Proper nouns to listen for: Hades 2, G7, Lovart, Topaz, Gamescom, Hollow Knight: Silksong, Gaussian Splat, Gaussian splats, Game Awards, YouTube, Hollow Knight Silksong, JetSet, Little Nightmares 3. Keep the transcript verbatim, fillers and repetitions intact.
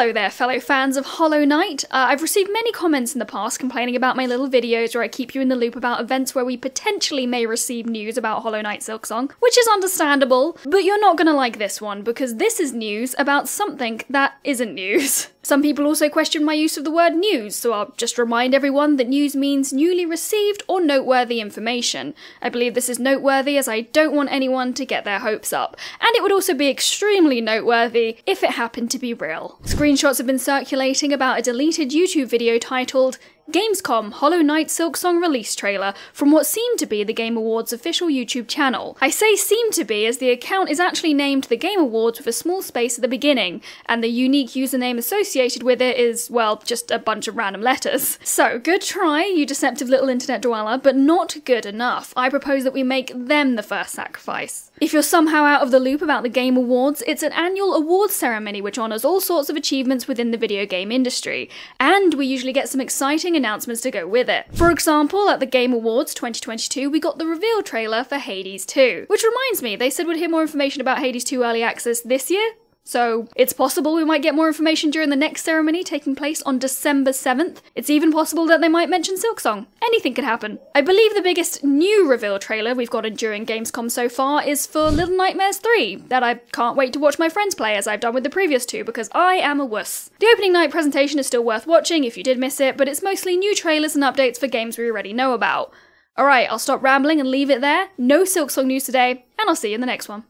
Hello there, fellow fans of Hollow Knight. Uh, I've received many comments in the past complaining about my little videos where I keep you in the loop about events where we potentially may receive news about Hollow Knight Silksong, which is understandable, but you're not gonna like this one because this is news about something that isn't news. Some people also question my use of the word news, so I'll just remind everyone that news means newly received or noteworthy information. I believe this is noteworthy as I don't want anyone to get their hopes up, and it would also be extremely noteworthy if it happened to be real. Screenshots have been circulating about a deleted YouTube video titled Gamescom Hollow Knight Silksong Release Trailer from what seemed to be the Game Awards official YouTube channel. I say seemed to be as the account is actually named the Game Awards with a small space at the beginning, and the unique username associated with it is, well, just a bunch of random letters. So, good try, you deceptive little internet dweller, but not good enough. I propose that we make them the first sacrifice. If you're somehow out of the loop about the Game Awards, it's an annual awards ceremony which honours all sorts of achievements within the video game industry, and we usually get some exciting and announcements to go with it. For example, at the Game Awards twenty twenty-two, we got the reveal trailer for Hades two. Which reminds me, they said we'd hear more information about Hades two Early Access this year? So it's possible we might get more information during the next ceremony taking place on December seventh. It's even possible that they might mention Silksong. Anything could happen. I believe the biggest new reveal trailer we've gotten during Gamescom so far is for Little Nightmares three, that I can't wait to watch my friends play as I've done with the previous two because I am a wuss. The opening night presentation is still worth watching if you did miss it, but it's mostly new trailers and updates for games we already know about. Alright, I'll stop rambling and leave it there. No Silksong news today, and I'll see you in the next one.